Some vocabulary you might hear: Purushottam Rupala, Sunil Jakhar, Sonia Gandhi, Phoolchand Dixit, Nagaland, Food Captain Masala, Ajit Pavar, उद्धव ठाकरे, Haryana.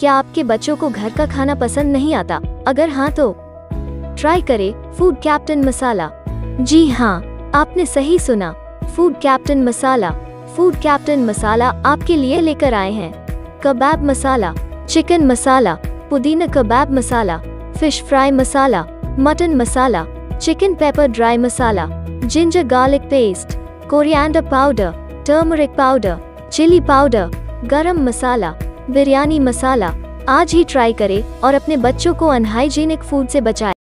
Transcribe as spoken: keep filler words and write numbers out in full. क्या आपके बच्चों को घर का खाना पसंद नहीं आता? अगर हाँ तो ट्राई करें फूड कैप्टन मसाला। जी हाँ, आपने सही सुना, food captain masala. Food captain masala आपके लिए लेकर आए हैं कबाब मसाला, चिकन मसाला, पुदीना कबाब masala, fish fry masala, mutton masala, chicken pepper dry masala, ginger garlic paste, coriander powder, turmeric powder, chilli powder, garam masala, biryani मसाला। आज ही ट्राई करें और अपने बच्चों को अनहाइजीनिक फूड से बचाएं।